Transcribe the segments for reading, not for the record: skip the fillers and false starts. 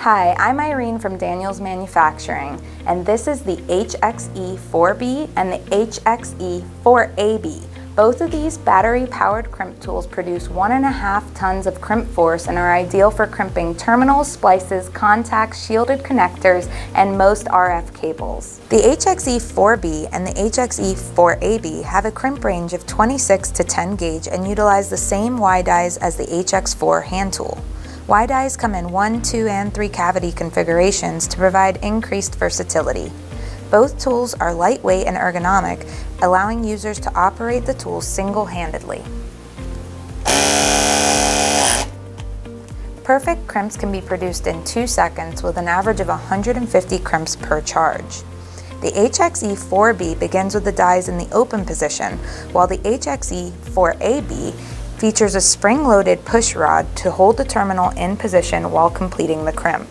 Hi, I'm Irene from Daniels Manufacturing, and this is the HXE4B and the HXE4AB. Both of these battery-powered crimp tools produce 1.5 tons of crimp force and are ideal for crimping terminals, splices, contacts, shielded connectors, and most RF cables. The HXE4B and the HXE4AB have a crimp range of 26 to 10 gauge and utilize the same Y-dies as the HX4 hand tool. Y-dies come in 1, 2, and 3 cavity configurations to provide increased versatility. Both tools are lightweight and ergonomic, allowing users to operate the tools single-handedly. Perfect crimps can be produced in 2 seconds with an average of 150 crimps per charge. The HXE4B begins with the dies in the open position, while the HXE4AB features a spring-loaded push rod to hold the terminal in position while completing the crimp.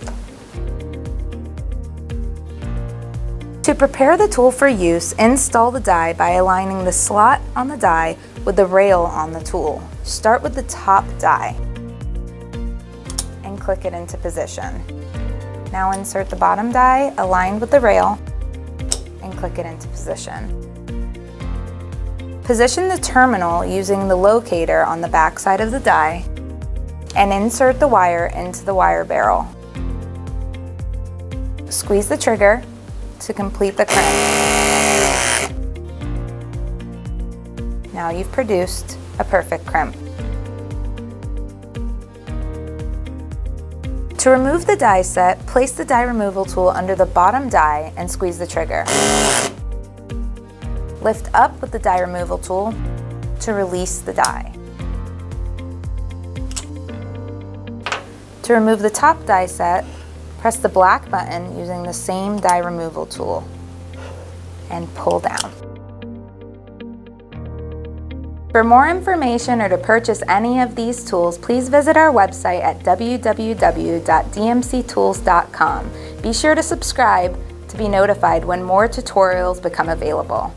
To prepare the tool for use, install the die by aligning the slot on the die with the rail on the tool. Start with the top die and click it into position. Now insert the bottom die aligned with the rail and click it into position. Position the terminal using the locator on the back side of the die and insert the wire into the wire barrel. Squeeze the trigger to complete the crimp. Now you've produced a perfect crimp. To remove the die set, place the die removal tool under the bottom die and squeeze the trigger. Lift up with the die removal tool to release the die. To remove the top die set, press the black button using the same die removal tool and pull down. For more information or to purchase any of these tools, please visit our website at www.dmctools.com. Be sure to subscribe to be notified when more tutorials become available.